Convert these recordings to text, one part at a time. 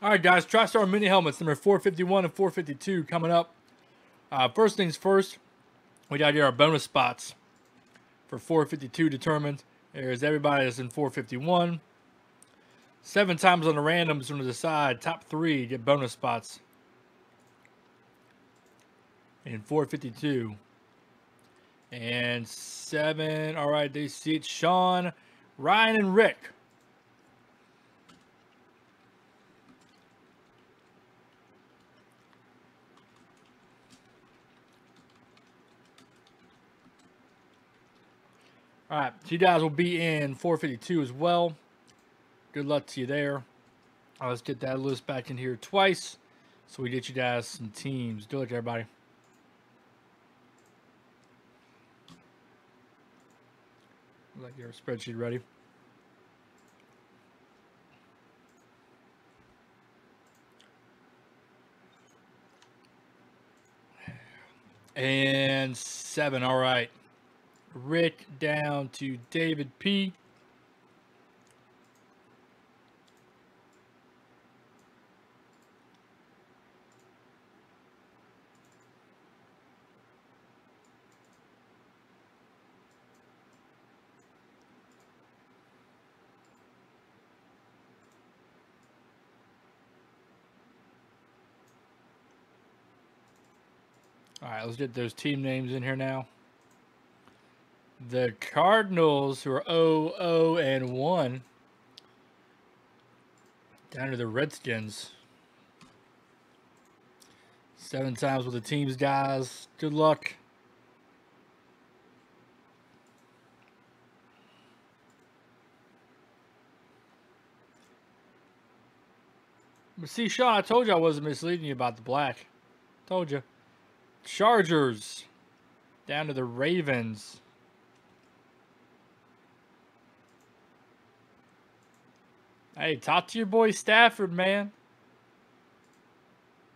All right, guys, TriStar Mini Helmets, number 451 and 452 coming up. First things first, we got to get our bonus spots for 452 determined. There's everybody that's in 451. 7 times on the randoms from the side, top 3 get bonus spots in 452. And 7, all right, they see it, Sean, Ryan, and Rick. All right, so you guys will be in 452 as well. Good luck to you there. Right, let's get that list back in here twice so we get you guys some teams. Good luck, everybody. Let your spreadsheet ready. And 7, all right. Rick down to David P. All right, let's get those team names in here now. The Cardinals, who are 0-0-1, down to the Redskins. 7 times with the teams, guys. Good luck. But see, Sean, I told you I wasn't misleading you about the black. Told you. Chargers, down to the Ravens. Hey, talk to your boy Stafford, man.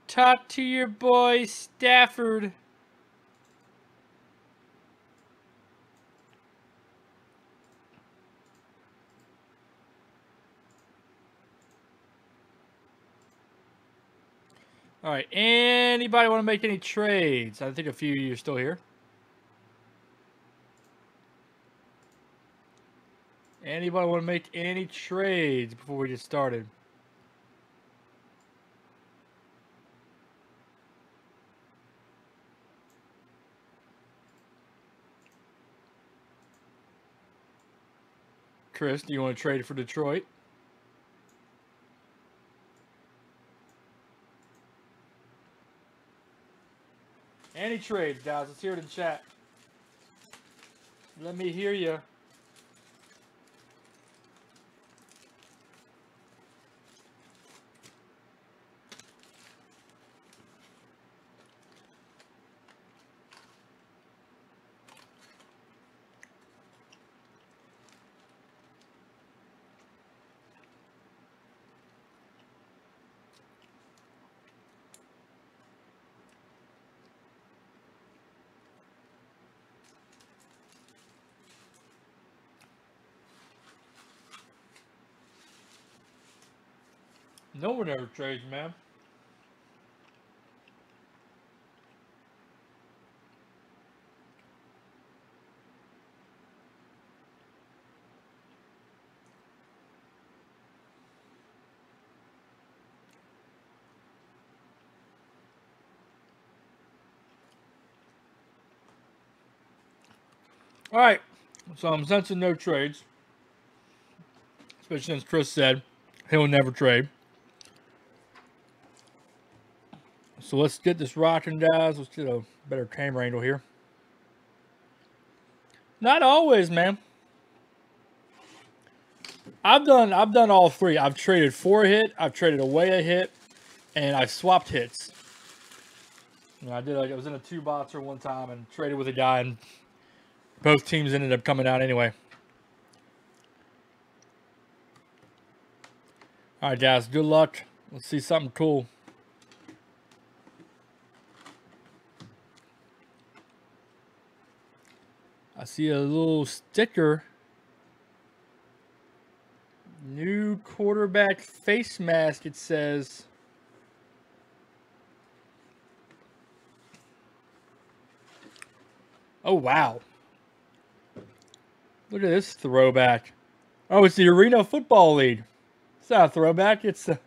Talk to your boy Stafford. All right, anybody want to make any trades? I think a few of you are still here. Anybody want to make any trades before we get started? Chris, do you want to trade for Detroit? Any trades, guys? Let's hear it in chat. Let me hear you. No one ever trades, man. All right, so I'm sensing no trades, especially since Chris said he'll never trade. So let's get this rocking, guys. Let's get a better camera angle here. Not always, man. I've done all three. I've traded for a hit, I've traded away a hit, and I swapped hits. And I did, like, I was in a 2-boxer one time and traded with a guy, and both teams ended up coming out anyway. All right, guys. Good luck. Let's see something cool. I see a little sticker. New third quarterback face mask, it says. Oh, wow. Look at this throwback. Oh, it's the Arena Football League. It's not a throwback. It's a...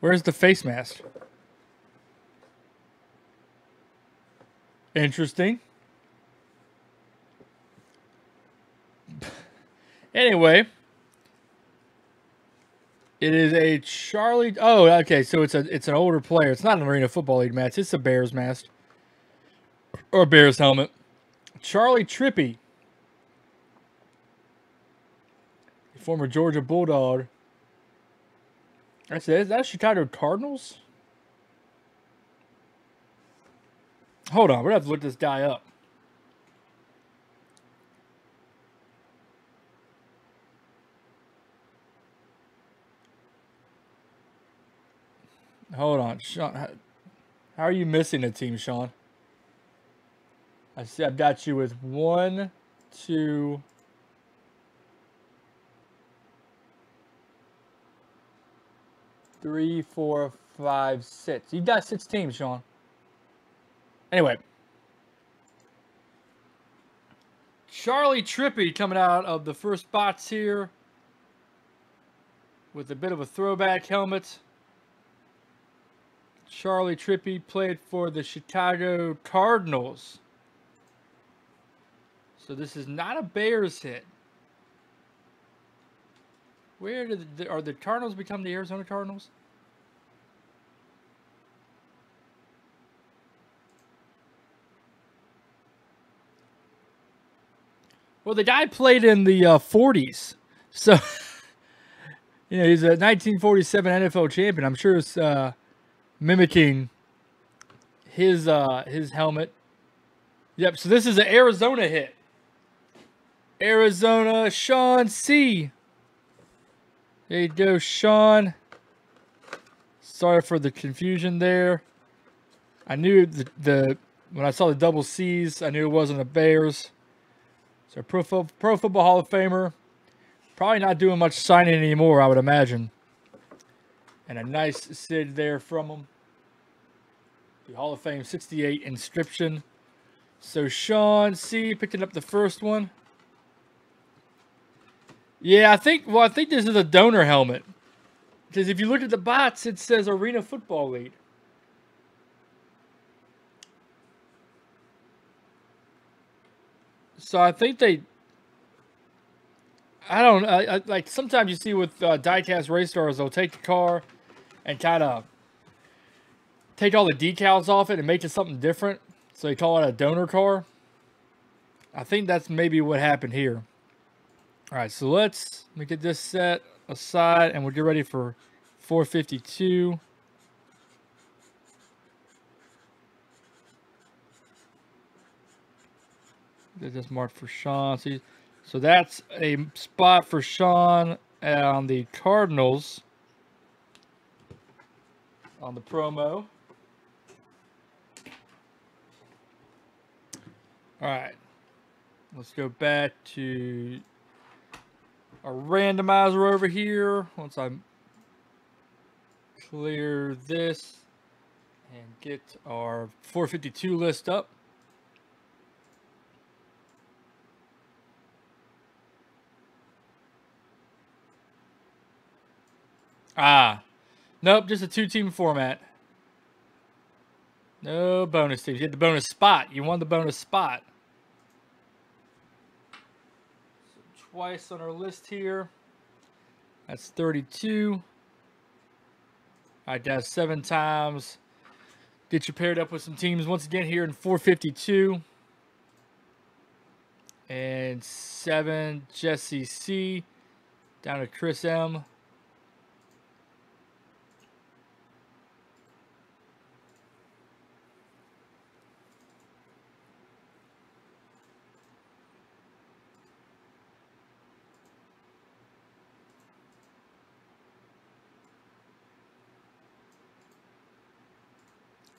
Where's the face mask? Interesting. Anyway, it is a Charlie. Oh, okay. So it's an older player. It's not an Arena Football League match. It's a Bears mask or Bears helmet. Charlie Trippi, former Georgia Bulldog. That's it. Is that Chicago Cardinals? Hold on, we're gonna have to look this guy up. Hold on, Sean. How are you missing a team, Sean? I see. I've got you with 1, 2. Three, four, five, six. You've got 6 teams, Sean. Anyway. Charlie Trippi coming out of the first box here with a bit of a throwback helmet. Charlie Trippi played for the Chicago Cardinals. So this is not a Bears hit. Where did are the Cardinals become the Arizona Cardinals? Well, the guy played in the 40s, so you know he's a 1947 NFL champion. I'm sure it's mimicking his helmet. Yep. So this is an Arizona hit. Arizona, Sean C. There you go, Sean. Sorry for the confusion there. I knew when I saw the double C's, I knew it wasn't a Bears. So Pro Football Hall of Famer. Probably not doing much signing anymore, I would imagine. And a nice Sid there from him. The Hall of Fame 68 inscription. So Sean C picking up the first one. Yeah, I think this is a donor helmet. Because if you look at the box, it says Arena Football League. So I think like sometimes you see with diecast race cars, they'll take the car and kind of take all the decals off it and make it something different. So they call it a donor car. I think that's maybe what happened here. All right, so let me get this set aside, and we'll get ready for 452. Get this marked for Sean. So that's a spot for Sean on the Cardinals on the promo. All right, let's go back to a randomizer over here. Once I clear this and get our 452 list up. Ah, nope, just a 2-team format. No bonus teams. You had the bonus spot. You won the bonus spot. Twice on our list here. That's 32. All right, guys, 7 times. Get you paired up with some teams once again here in 452. And 7, Jesse C. Down to Chris M.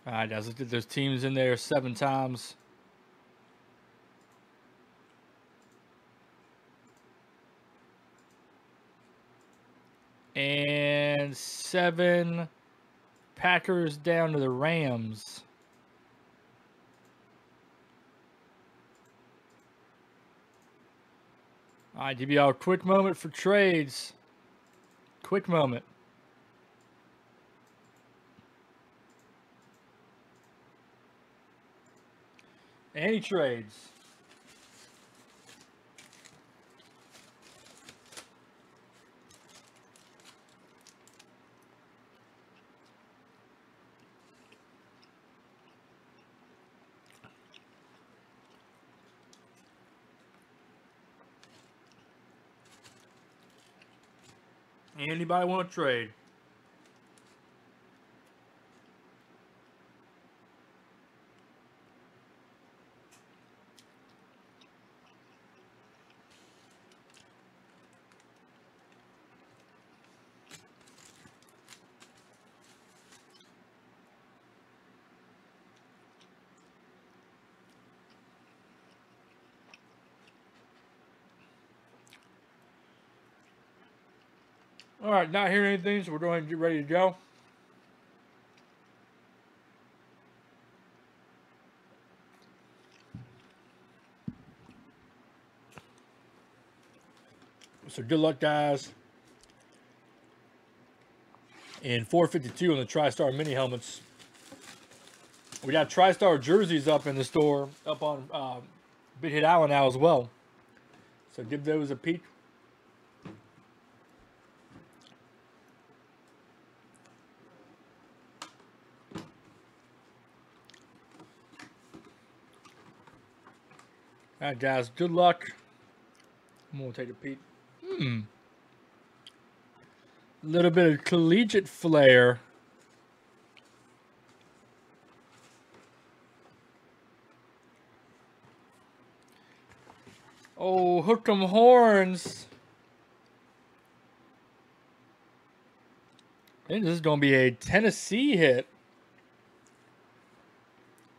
All right, guys, let's get those teams in there 7 times. and 7 Packers down to the Rams. All right, give y'all a quick moment for trades. Quick moment. Any trades? Anybody want to trade? All right, not hearing anything, so we're going to get ready to go. So good luck, guys. And 452 on the TriStar Mini Helmets. We got TriStar jerseys up in the store, up on Big Hit Island now as well. So give those a peek. All right, guys, good luck. I'm going to take a peek. A little bit of collegiate flair. Oh, hook 'em horns. I think this is going to be a Tennessee hit.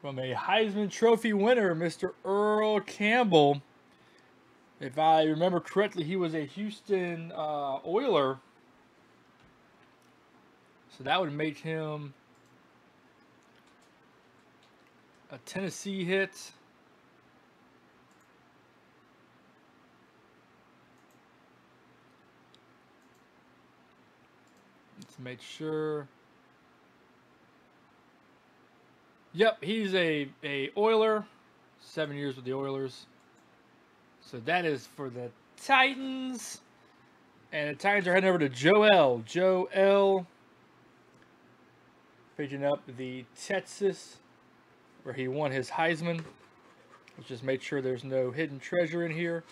From a Heisman Trophy winner, Mr. Earl Campbell. If I remember correctly, he was a Houston Oiler. So that would make him a Tennessee hit. Let's make sure... Yep, he's a Oiler. 7 years with the Oilers. So that is for the Titans. And the Titans are heading over to Joel. Joel picking up the Texas where he won his Heisman. Let's just make sure there's no hidden treasure in here.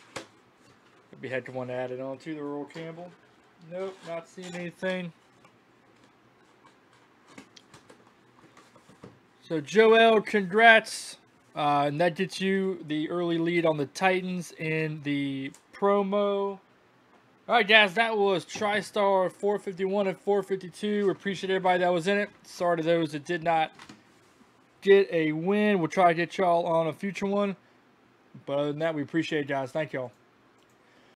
Maybe had to want to add it on to the Earl Campbell. Nope, not seeing anything. So, Joel, congrats. And that gets you the early lead on the Titans in the promo. All right, guys, that was TriStar 451 and 452. We appreciate everybody that was in it. Sorry to those that did not get a win. We'll try to get y'all on a future one. But other than that, we appreciate it, guys. Thank y'all.